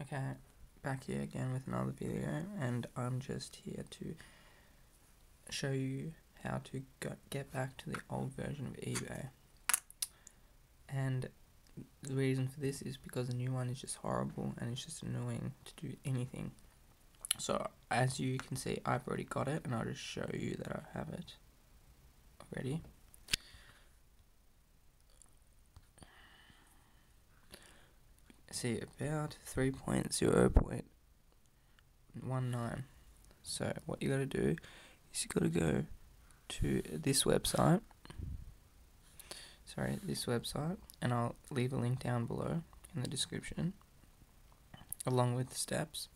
Okay, back here again with another video, and I'm just here to show you how to get back to the old version of eBay. And the reason for this is because the new one is just horrible and it's just annoying to do anything. So as you can see, I've already got it, and I'll just show you that I have it already. See, about 3.0.19. So what you gotta do is you gotta go to this website. Sorry, this website, and I'll leave a link down below in the description along with the steps,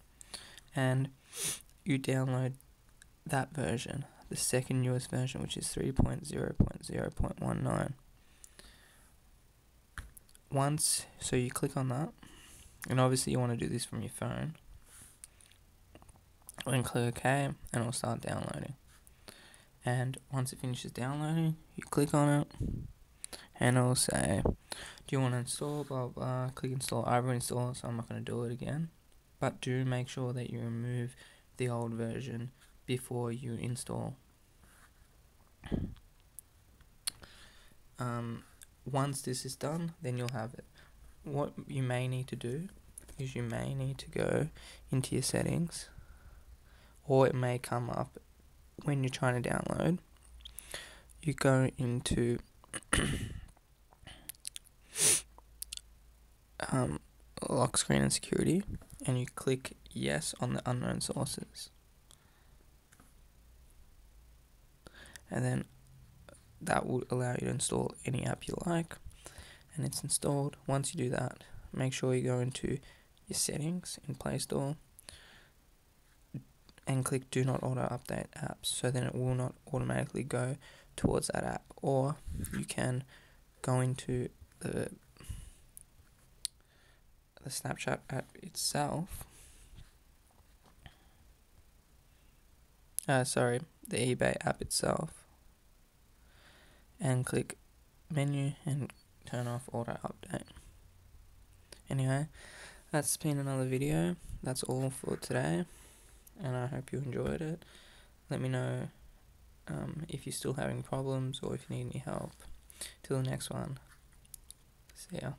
and you download that version, the second newest version, which is 3.0.0.19. So you click on that, and obviously you want to do this from your phone, and click OK, and it'll start downloading. And once it finishes downloading, you click on it, and it'll say, do you want to install, blah blah, click install. I've already installed, so I'm not going to do it again, but do make sure that you remove the old version before you install. Once this is done, then you'll have it. What you may need to do is you may need to go into your settings, or it may come up when you're trying to download. You go into lock screen and security, and you click yes on the unknown sources, and then that will allow you to install any app you like, and it's installed. Once you do that, make sure you go into your settings in Play Store and click do not auto update apps, so then it will not automatically go towards that app. Or you can go into the Snapchat app itself, sorry, the eBay app itself, and click menu and turn off auto update. Anyway, that's been another video. That's all for today, and I hope you enjoyed it. Let me know if you're still having problems or if you need any help. Till the next one, see ya.